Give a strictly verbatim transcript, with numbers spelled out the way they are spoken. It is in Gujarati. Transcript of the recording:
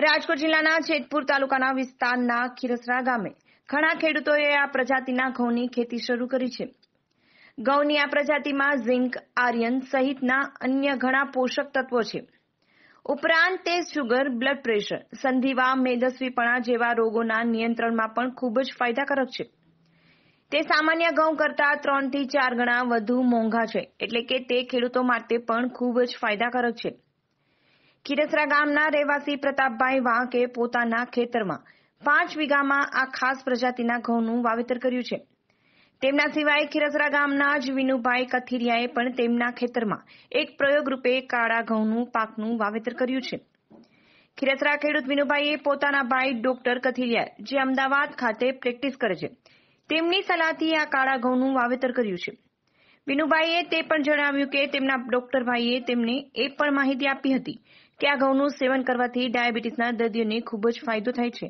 રાજકોટ જિલ્લાના જેતપુર તાલુકાના વિસ્તારના ખીરસરા ગામે ઘણા ખેડૂતોએ આ પ્રજાતિના ઘઉંની ખેતી શરૂ કરી છે. ઘઉંની આ પ્રજાતિમાં ઝિંક, આયર્ન સહિતના અન્ય ઘણા પોષક તત્વો છે. ઉપરાંત તે સુગર, બ્લડ પ્રેશર, સંધિવા, મેદસ્વીપણા જેવા રોગોના નિયંત્રણમાં પણ ખૂબ જ ફાયદાકારક છે. તે સામાન્ય ઘઉં કરતા ત્રણ થી ચાર ગણા વધુ મોંઘા છે, એટલે કે તે ખેડૂતો માટે પણ ખૂબ જ ફાયદાકારક છે. ખીરસરા ગામના રહેવાસી પ્રતાપભાઈ વાંકે પોતાના ખેતરમાં પાંચ વીઘામાં આ ખાસ પ્રજાતિના ઘઉંનું વાવેતર કર્યું છે. તેમના સિવાય ખીરસરા ગામના જ વિનુભાઈ કથીરિયાએ પણ તેમના ખેતરમાં એક પ્રયોગ રૂપે કાળા ઘઉંનું પાકનું વાવેતર કર્યું છે. ખીરસરા ખેડૂત વિનુભાઈએ પોતાના ભાઈ ડોક્ટર કથીરિયા, જે અમદાવાદ ખાતે પ્રેક્ટિસ કરે છે, તેમની સલાહથી આ કાળા ઘઉંનું વાવેતર કર્યું છે. વિનુભાઈએ તે પણ જણાવ્યું કે તેમના ડોક્ટર ભાઈએ તેમને એ પણ માહિતી આપી હતી કે આ ઘઉંનું સેવન કરવાથી ડાયાબિટીસના દર્દીઓને ખૂબ જ ફાયદો થાય છે.